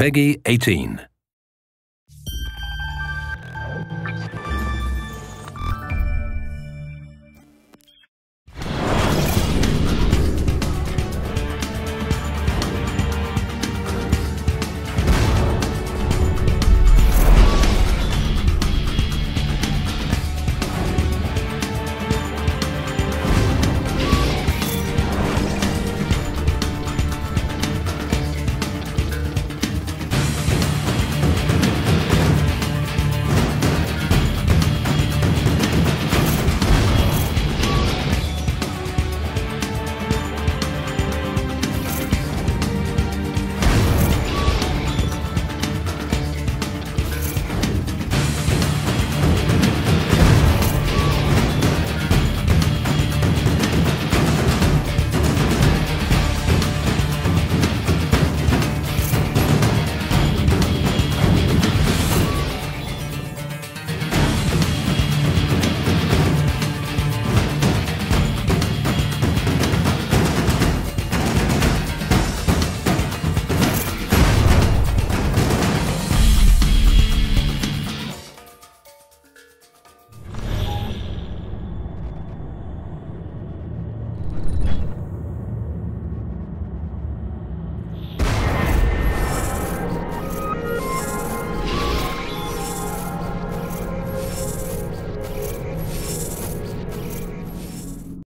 Peggy 18.